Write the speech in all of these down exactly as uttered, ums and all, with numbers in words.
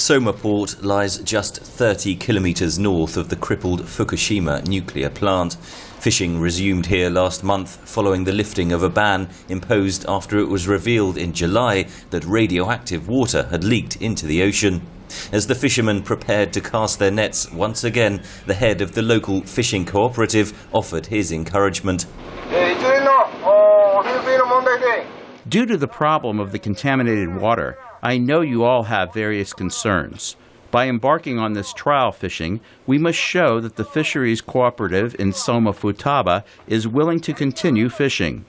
Soma Port lies just thirty kilometres north of the crippled Fukushima nuclear plant. Fishing resumed here last month following the lifting of a ban imposed after it was revealed in July that radioactive water had leaked into the ocean. As the fishermen prepared to cast their nets once again, the head of the local fishing cooperative offered his encouragement. Due to the problem of the contaminated water, I know you all have various concerns. By embarking on this trial fishing, we must show that the fisheries cooperative in Soma Futaba is willing to continue fishing.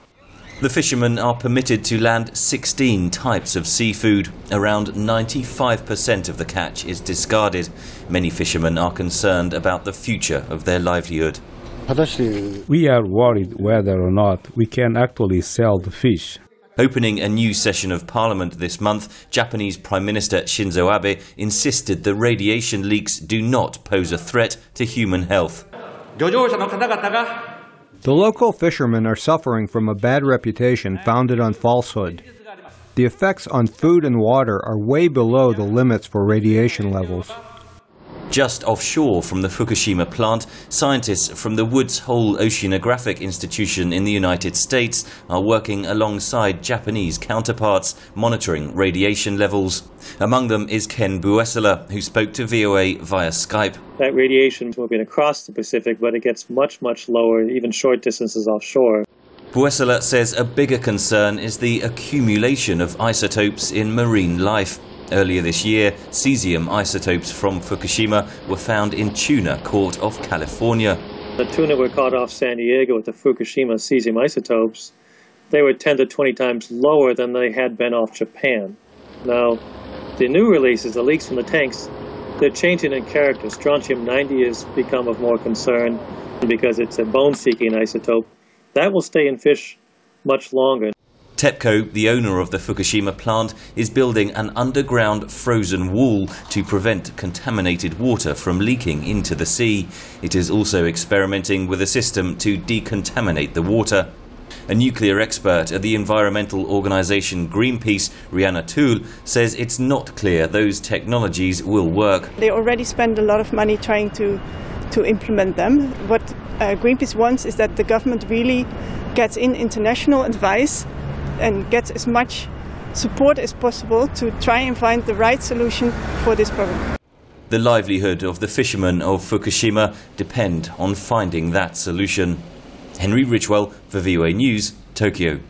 The fishermen are permitted to land sixteen types of seafood. Around ninety-five percent of the catch is discarded. Many fishermen are concerned about the future of their livelihood. We are worried whether or not we can actually sell the fish. Opening a new session of parliament this month, Japanese Prime Minister Shinzo Abe insisted the radiation leaks do not pose a threat to human health. The local fishermen are suffering from a bad reputation founded on falsehood. The effects on food and water are way below the limits for radiation levels. Just offshore from the Fukushima plant, scientists from the Woods Hole Oceanographic Institution in the United States are working alongside Japanese counterparts, monitoring radiation levels. Among them is Ken Buesseler, who spoke to V O A via Skype. That radiation is moving across the Pacific, but it gets much, much lower, even short distances offshore. Buesseler says a bigger concern is the accumulation of isotopes in marine life. Earlier this year, cesium isotopes from Fukushima were found in tuna caught off California. The tuna were caught off San Diego with the Fukushima cesium isotopes. They were ten to twenty times lower than they had been off Japan. Now, the new releases, the leaks from the tanks, they're changing in character. Strontium ninety has become of more concern because it's a bone-seeking isotope. That will stay in fish much longer. TEPCO, the owner of the Fukushima plant, is building an underground frozen wall to prevent contaminated water from leaking into the sea. It is also experimenting with a system to decontaminate the water. A nuclear expert at the environmental organisation Greenpeace, Riana Toul, says it's not clear those technologies will work. They already spend a lot of money trying to, to implement them. What uh, Greenpeace wants is that the government really gets in international advice and get as much support as possible to try and find the right solution for this problem. The livelihood of the fishermen of Fukushima depend on finding that solution. Henry Ridgwell for V O A News, Tokyo.